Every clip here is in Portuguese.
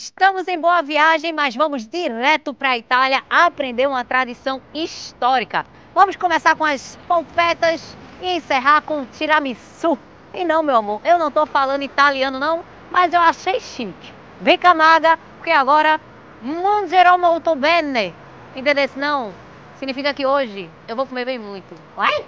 Estamos em boa viagem, mas vamos direto para a Itália aprender uma tradição histórica. Vamos começar com as polpetas e encerrar com o tiramisu. E não, meu amor, eu não estou falando italiano não, mas eu achei chique. Vem cá, Maga, porque agora mangerò molto bene. Entendeu? Não, significa que hoje eu vou comer bem muito. Ué?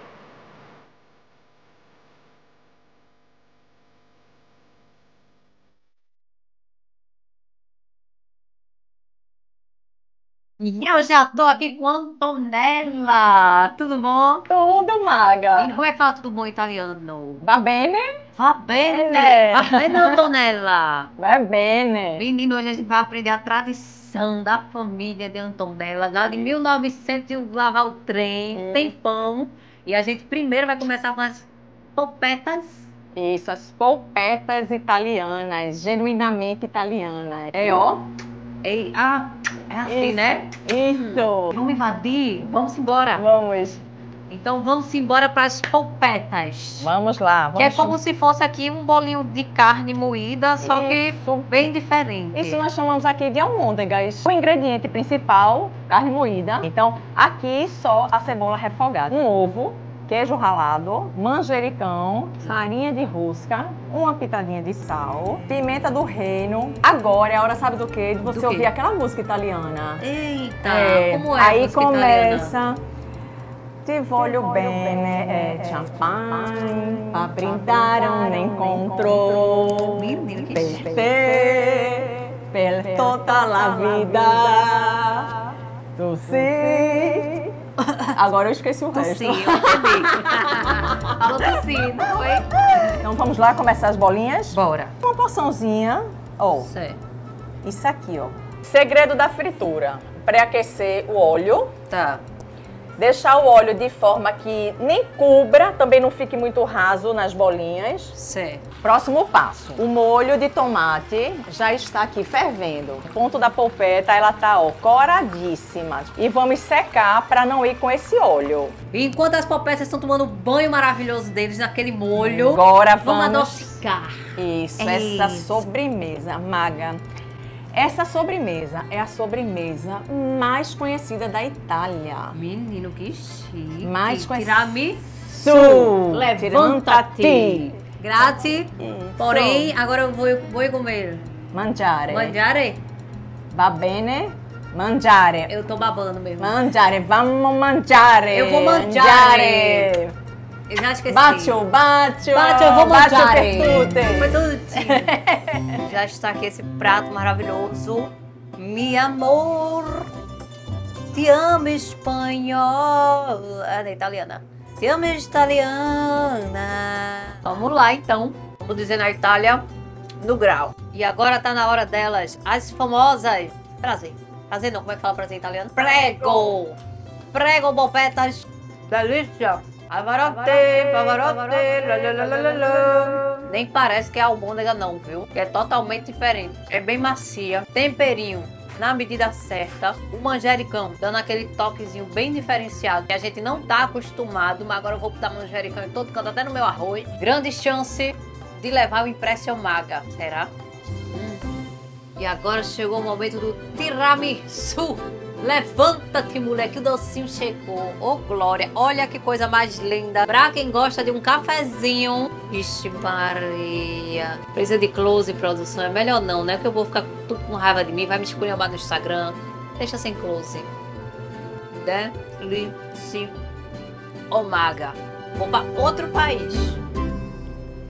E eu já tô aqui com a Antonella. Tudo bom? Tudo, Maga. E como é que fala tudo bom em italiano? Va bene? Va bene. Va bene, Antonella. Va bene. Menino, hoje a gente vai aprender a tradição da família de Antonella, lá de 1900, lavar o trem, tem pão. E a gente primeiro vai começar com as polpetas. Isso, as polpetas italianas, genuinamente italianas. É, ó. Ei, ah, é assim, isso, né? Isso! Vamos invadir? Vamos embora! Vamos! Então vamos embora para as polpetas. Vamos lá! Vamos. Que é como se fosse aqui um bolinho de carne moída, só isso, que bem diferente. Isso nós chamamos aqui de almôndegas. O ingrediente principal, carne moída. Então aqui só a cebola refogada, um ovo, queijo ralado, manjericão, farinha de rosca, uma pitadinha de sal, pimenta do reino. Agora é a hora, sabe do quê? De você ouvir aquela música italiana. Eita, como é? Aí começa. Ti voglio bene, champagne, pa brindare un encontro. Per te, per tutta la vida. Tu sei. Agora eu esqueci o resto. Sim, eu entendi. Falou tossindo, não foi? Então vamos lá começar as bolinhas? Bora. Uma porçãozinha, ó. Certo. Isso aqui, ó. Segredo da fritura. Pré-aquecer o óleo. Tá. Deixar o óleo de forma que nem cubra, também não fique muito raso nas bolinhas. Certo. Próximo passo. O molho de tomate já está aqui fervendo. O ponto da polpeta, ela tá, ó, coradíssima. E vamos secar para não ir com esse óleo. E enquanto as polpetas estão tomando o banho maravilhoso deles naquele molho, agora vamos adocicar. Isso, essa sobremesa, Maga. Essa sobremesa é a sobremesa mais conhecida da Itália. Menino, que chique. Mais conhecida. Tiramisu. Levanta-te. Grazie. Porém, agora eu vou comer. Mangiare. Mangiare. Va bene. Mangiare. Eu tô babando mesmo. Mangiare. Vamos mangiare. Eu vou mangiare. Eu já esqueci. Bacio, bacio. Bacio, eu vou mangiare. Foi tudo. Já está aqui esse prato maravilhoso. Mi amor, te amo espanhol. Ah, da italiana. Te amo italiana. Vamos lá, então. Vamos dizer na Itália, no grau. E agora tá na hora delas, as famosas... Prazer. Prazer não, como é que fala prazer em italiano? Prego. Prego, polpetas. Delícia. Avarote, pavarote, lalalala. Nem parece que é almôndega não, viu? É totalmente diferente. É bem macia. Temperinho na medida certa. O manjericão dando aquele toquezinho bem diferenciado que a gente não tá acostumado. Mas agora eu vou botar manjericão em todo canto, até no meu arroz. Grande chance de levar o impressão Maga. Será? E agora chegou o momento do tiramisu. Levanta-te, moleque, o docinho chegou. Ô, glória, olha que coisa mais linda. Pra quem gosta de um cafezinho. Ixi, Maria. Precisa de close, produção. É melhor não, né? Porque eu vou ficar tudo com raiva de mim. Vai me esculhambar no Instagram. Deixa sem close. Delícia. Ô, Maga. Vou pra outro país.